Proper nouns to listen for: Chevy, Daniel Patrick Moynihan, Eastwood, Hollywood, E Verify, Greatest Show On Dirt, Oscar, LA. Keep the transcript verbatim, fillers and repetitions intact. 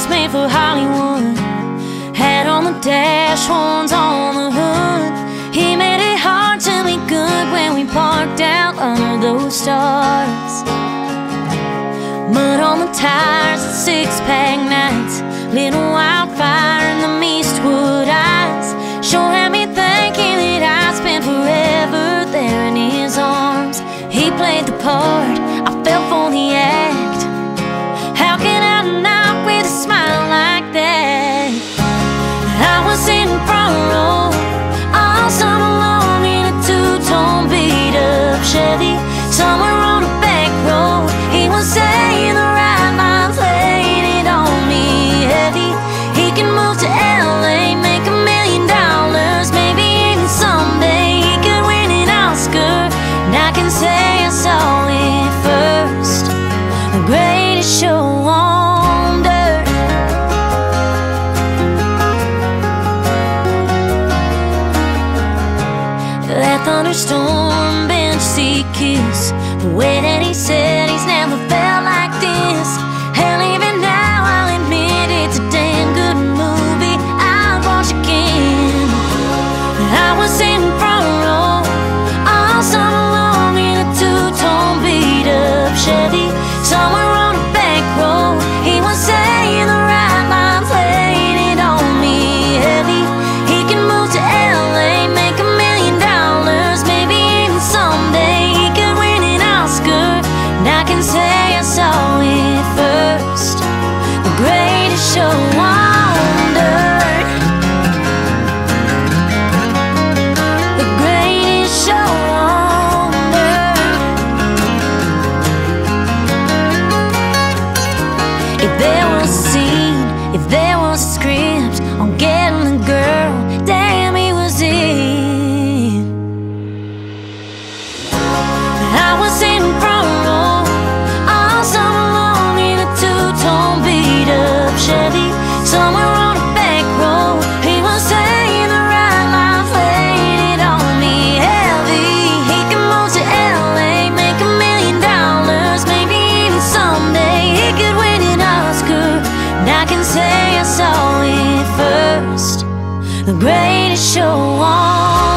Face made for Hollywood. Head on the dash, horns on the hood. He made it hard to be good when we parked out under those stars. Mud on the tires at six-pack nights, little wildfire in the Eastwood eyes. Sure had me thinking that I spent forever there in his arms. He played the part, I fell for the act. How can I not with a smile like that? I was in front row, all summer long in a two-tone beat-up Chevy. Somewhere on a back row, he was saying the right lines, laying it on me heavy. He can move to L A, make a million dollars, maybe even someday he could win an Oscar. And I can say I saw it first, the greatest show on dirt. That thunderstorm bench seat kiss, the way that he said he's never felt like this. Hell, even now I'll admit it's a damn good movie, I'll watch again. I was in front row, all summer long in a two-tone beat-up Chevy. Somewhere on a back row, he was saying the right lines, laying it on me heavy. He can move to L A, make a million dollars, maybe even someday he could win an Oscar. And I can say I saw it first, the greatest show on dirt, the greatest show on dirt. If there was a scene, if there was a script on getting a girl, damn, he was it. I was in front row, all summer long in a two-tone beat-up Chevy. Somewhere on a back row, he was saying the right lines, laying it on me heavy. He can move to L A, make a million dollars, maybe even someday he could win an Oscar. And I can say I saw it first, the greatest show on.